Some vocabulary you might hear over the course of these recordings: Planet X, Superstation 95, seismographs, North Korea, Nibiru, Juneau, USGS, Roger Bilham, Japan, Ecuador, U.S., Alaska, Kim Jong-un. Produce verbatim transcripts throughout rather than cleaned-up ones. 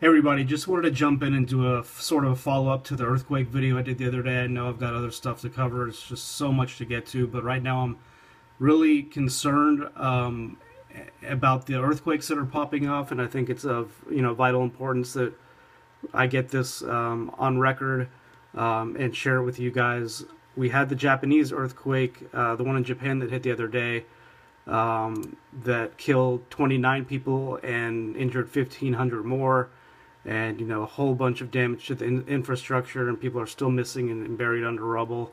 Hey everybody, just wanted to jump in and do a sort of a follow-up to the earthquake video I did the other day. I know I've got other stuff to cover, it's just so much to get to, but right now I'm really concerned um, about the earthquakes that are popping off, and I think it's of you know vital importance that I get this um, on record um, and share it with you guys. We had the Japanese earthquake, uh, the one in Japan that hit the other day, um, that killed twenty-nine people and injured fifteen hundred more. And you know a whole bunch of damage to the in infrastructure, and people are still missing and, and buried under rubble,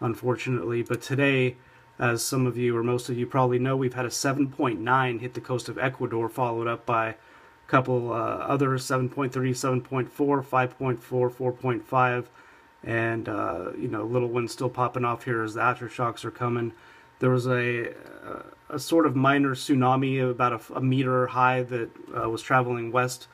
unfortunately. But today, as some of you or most of you probably know, we've had a seven point nine hit the coast of Ecuador, followed up by a couple uh, other seven point three, seven point four, five point four, four point five, and uh, you know little ones still popping off here as the aftershocks are coming. There was a a sort of minor tsunami about a, a meter high that uh, was traveling west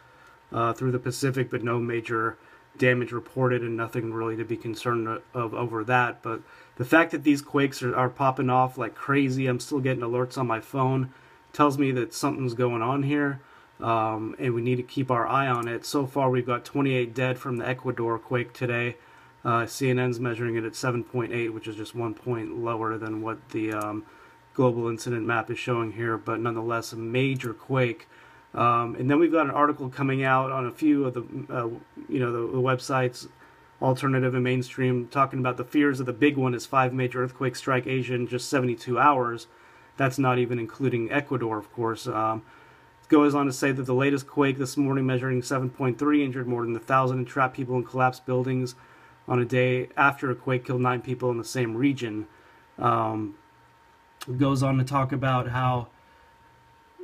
Uh, through the Pacific, but no major damage reported and nothing really to be concerned of over that. But the fact that these quakes are, are popping off like crazy, I'm still getting alerts on my phone, tells me that something's going on here, um, and we need to keep our eye on it. So far, we've got twenty-eight dead from the Ecuador quake today. Uh, C N N's measuring it at seven point eight, which is just one point lower than what the um, global incident map is showing here, but nonetheless, a major quake. Um, and then we've got an article coming out on a few of the, uh, you know, the, the websites, alternative and mainstream, talking about the fears of the big one is five major earthquakes strike Asia in just seventy-two hours. That's not even including Ecuador, of course. Um, it goes on to say that the latest quake this morning, measuring seven point three, injured more than one thousand and trapped people in collapsed buildings on a day after a quake killed nine people in the same region. Um, it goes on to talk about how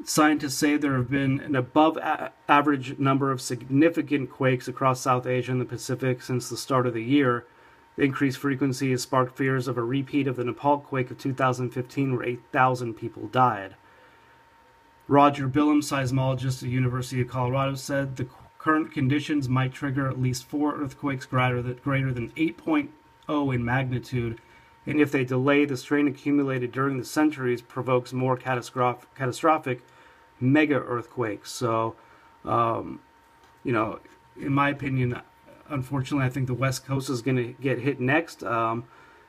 scientists say there have been an above-average number of significant quakes across South Asia and the Pacific since the start of the year. The increased frequency has sparked fears of a repeat of the Nepal quake of two thousand fifteen, where eight thousand people died. Roger Bilham, seismologist at the University of Colorado, said the current conditions might trigger at least four earthquakes greater than eight point zero in magnitude, and if they delay, the strain accumulated during the centuries provokes more catastrophic, catastrophic mega-earthquakes. So, um, you know, in my opinion, unfortunately, I think the West Coast is going to get hit next. Um,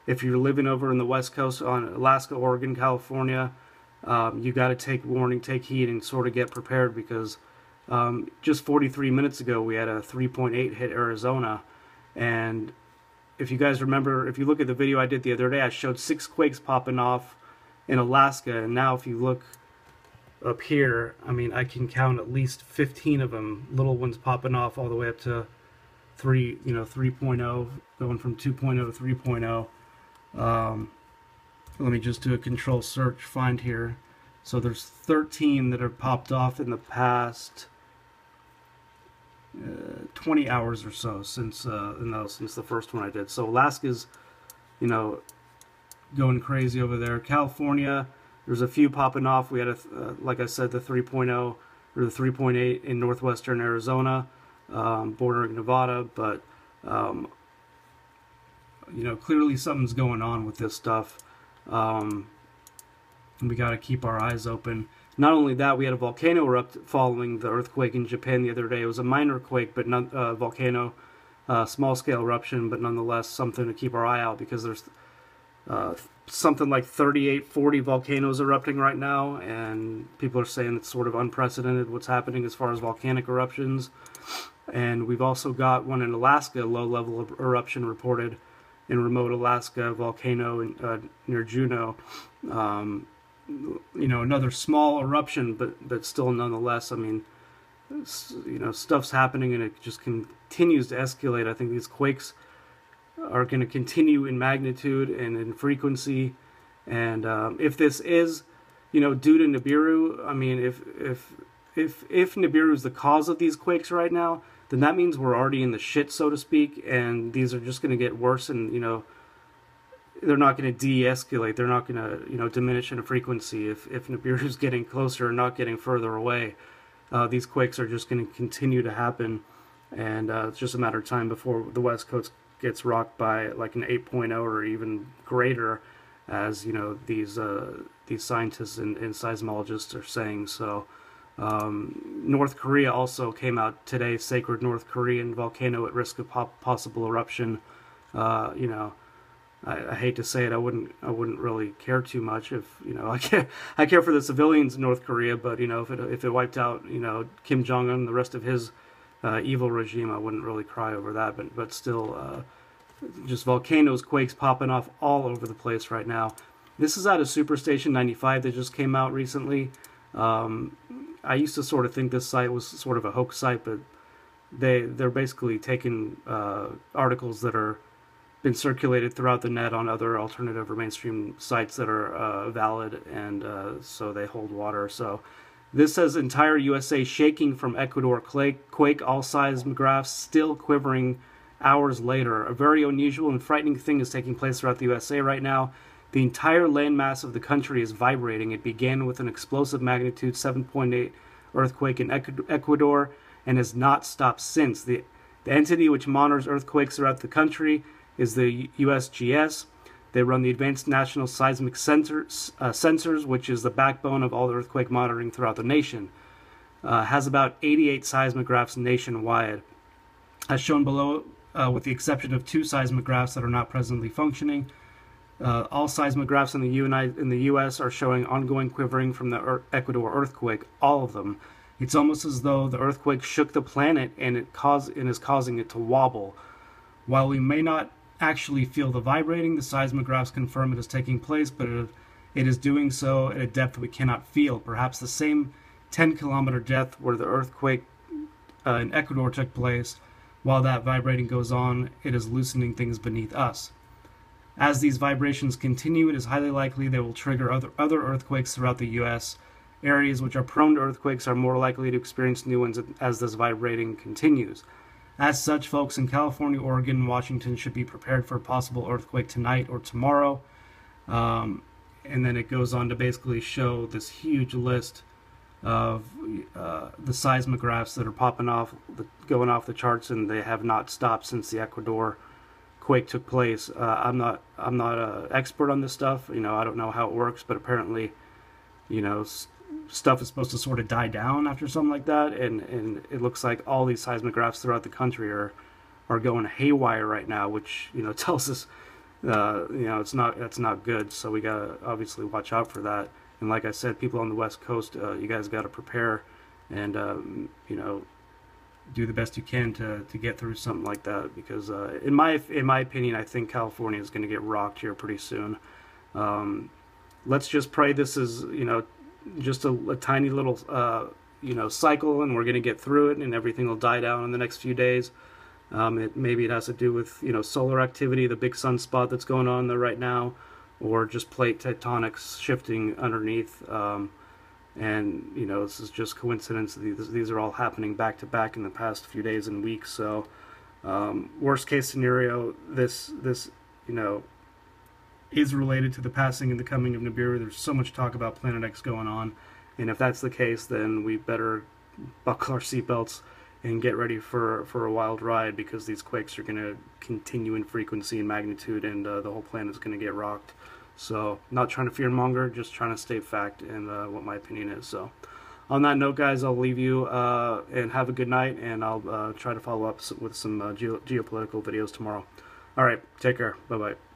if you're living over in the West Coast on Alaska, Oregon, California, um, you got to take warning, take heed, and sort of get prepared, because um, just forty-three minutes ago, we had a three point eight hit Arizona, and if you guys remember, if you look at the video I did the other day, I showed six quakes popping off in Alaska, and now if you look up here, I mean, I can count at least fifteen of them, little ones popping off all the way up to three, you know, three point oh, going from two point oh to three point oh. Um, let me just do a control search, find here. So there's thirteen that have popped off in the past Uh, twenty hours or so since uh, no, since the first one I did. So Alaska's, you know, going crazy over there. California, there's a few popping off. We had a uh, like I said, the three point oh or the three point eight in northwestern Arizona, um, bordering Nevada. But um, you know, clearly something's going on with this stuff. Um, and we got to keep our eyes open. Not only that, we had a volcano erupt following the earthquake in Japan the other day. It was a minor quake, but non, uh, volcano, uh, small-scale eruption, but nonetheless something to keep our eye out, because there's uh, something like thirty-eight, forty volcanoes erupting right now, and people are saying it's sort of unprecedented what's happening as far as volcanic eruptions. And we've also got one in Alaska, low-level eruption reported in remote Alaska, volcano in, uh, near Juneau. Um, you know, another small eruption, but, but still nonetheless, I mean, you know, stuff's happening and it just continues to escalate. I think these quakes are going to continue in magnitude and in frequency. And um, if this is, you know, due to Nibiru, I mean, if, if, if, if Nibiru is the cause of these quakes right now, then that means we're already in the shit, so to speak, and these are just going to get worse and, you know, they're not going to de-escalate. They're not going to, you know, diminish in a frequency. If if Nibiru's getting closer and not getting further away, uh, these quakes are just going to continue to happen, and uh, it's just a matter of time before the West Coast gets rocked by like an eight point oh or even greater, as you know these uh, these scientists and, and seismologists are saying. So Um, North Korea also came out today, sacred North Korean volcano at risk of po possible eruption. Uh, you know, I, I hate to say it, I wouldn't, I wouldn't really care too much if, you know, I care, I care for the civilians in North Korea, but, you know, if it, if it wiped out, you know, Kim Jong-un and the rest of his uh, evil regime, I wouldn't really cry over that, but, but still, uh, just volcanoes, quakes popping off all over the place right now. This is out of Superstation ninety-five that just came out recently. Um, I used to sort of think this site was sort of a hoax site, but they, they're basically taking uh, articles that are been circulated throughout the net on other alternative or mainstream sites that are uh, valid, and uh, so they hold water. So this says entire U S A shaking from Ecuador quake, all seismographs still quivering hours later. A very unusual and frightening thing is taking place throughout the U S A right now. The entire landmass of the country is vibrating. It began with an explosive magnitude seven point eight earthquake in Ecuador and has not stopped since. The, the entity which monitors earthquakes throughout the country is the U S G S. They run the Advanced National Seismic Sensors, uh, sensors, which is the backbone of all the earthquake monitoring throughout the nation. Uh, has about eighty-eight seismographs nationwide. As shown below, uh, with the exception of two seismographs that are not presently functioning, Uh, all seismographs in the, United, in the U S are showing ongoing quivering from the er Ecuador earthquake, all of them. It's almost as though the earthquake shook the planet and, it cause, and is causing it to wobble. While we may not actually feel the vibrating, the seismographs confirm it is taking place, but it, it is doing so at a depth we cannot feel. Perhaps the same ten kilometer depth where the earthquake uh, in Ecuador took place, while that vibrating goes on, it is loosening things beneath us. As these vibrations continue, it is highly likely they will trigger other, other earthquakes throughout the U S Areas which are prone to earthquakes are more likely to experience new ones as this vibrating continues. As such, folks in California, Oregon, and Washington should be prepared for a possible earthquake tonight or tomorrow. Um, and then it goes on to basically show this huge list of uh, the seismographs that are popping off, the, going off the charts, and they have not stopped since the Ecuador quake took place. Uh, I'm not I'm not an expert on this stuff. You know, I don't know how it works, but apparently, you know, s stuff is supposed to sort of die down after something like that, and and it looks like all these seismographs throughout the country are are going haywire right now, which, you know, tells us uh, you know, it's not that's not good. So we gotta obviously watch out for that. And like I said, people on the West Coast, uh, you guys gotta prepare and um, you know, do the best you can to, to get through something like that, because uh, in my in my opinion, I think California is going to get rocked here pretty soon. Um, let's just pray this is, you know, just a, a tiny little uh, you know, cycle, and we're going to get through it, and everything will die down in the next few days. Um, it maybe it has to do with, you know, solar activity, the big sunspot that's going on there right now, or just plate tectonics shifting underneath. Um, And, you know, this is just coincidence. These, these are all happening back to back in the past few days and weeks. So, um, worst case scenario, this, this, you know, is related to the passing and the coming of Nibiru. There's so much talk about Planet X going on. And if that's the case, then we better buckle our seatbelts and get ready for, for a wild ride, because these quakes are going to continue in frequency and magnitude, and uh, the whole planet's going to get rocked. So, not trying to fearmonger, just trying to state fact and uh, what my opinion is. So, on that note, guys, I'll leave you uh, and have a good night, and I'll uh, try to follow up with some uh, geo geopolitical videos tomorrow. All right, take care. Bye-bye.